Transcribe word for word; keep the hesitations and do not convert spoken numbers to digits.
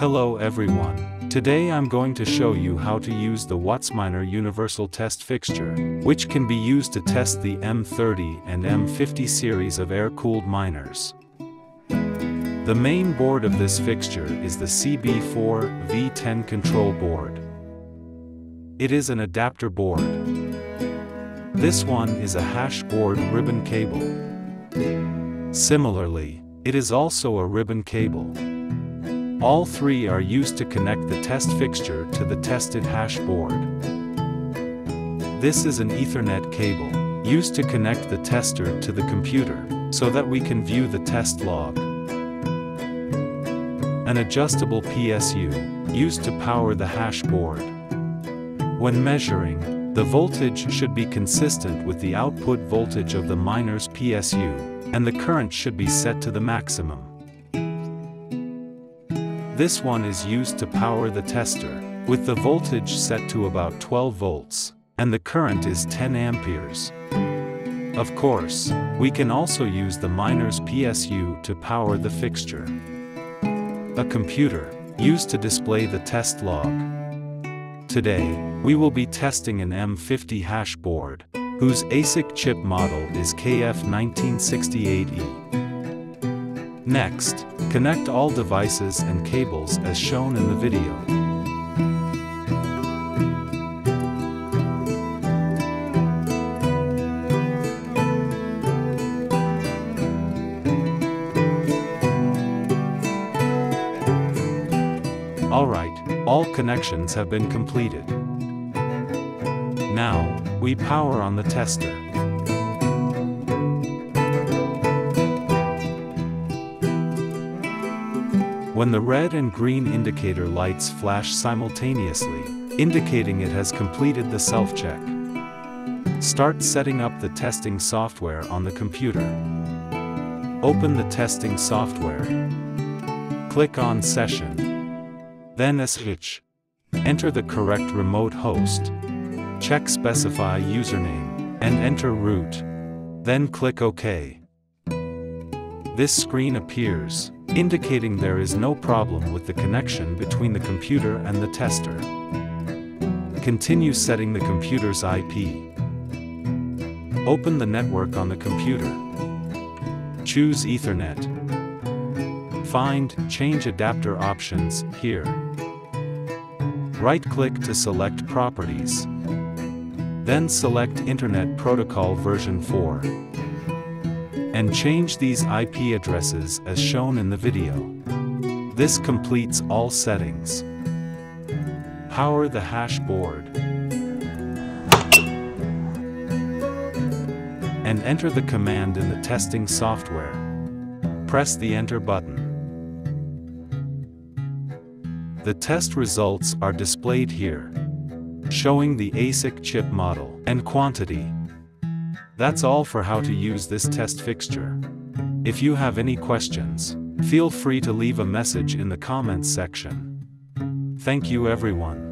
Hello everyone. Today I'm going to show you how to use the Whatsminer universal test fixture, which can be used to test the M thirty and M fifty series of air-cooled miners. The main board of this fixture is the C B four V ten control board. It is an adapter board. This one is a hash board ribbon cable. Similarly, it is also a ribbon cable. All three are used to connect the test fixture to the tested hash board. This is an Ethernet cable, used to connect the tester to the computer, so that we can view the test log. An adjustable P S U, used to power the hash board. When measuring, the voltage should be consistent with the output voltage of the miner's P S U, and the current should be set to the maximum. This one is used to power the tester, with the voltage set to about twelve volts, and the current is ten amperes. Of course, we can also use the miner's P S U to power the fixture. A computer, used to display the test log. Today, we will be testing an M fifty hash board, whose ASIC chip model is K F nineteen sixty-eight E. Next, connect all devices and cables as shown in the video. Alright, all connections have been completed. Now, we power on the tester. When the red and green indicator lights flash simultaneously, indicating it has completed the self-check. Start setting up the testing software on the computer. Open the testing software. Click on Session. Then S S H. Enter the correct remote host. Check Specify Username, and enter root. Then click OK. This screen appears, indicating there is no problem with the connection between the computer and the tester. Continue setting the computer's I P. Open the network on the computer. Choose Ethernet. Find Change Adapter Options here. Right-click to select Properties. Then select Internet Protocol version four. And change these I P addresses as shown in the video. This completes all settings. Power the hash board. And enter the command in the testing software. Press the enter button. The test results are displayed here, showing the ASIC chip model and quantity. That's all for how to use this test fixture. If you have any questions, feel free to leave a message in the comments section. Thank you everyone.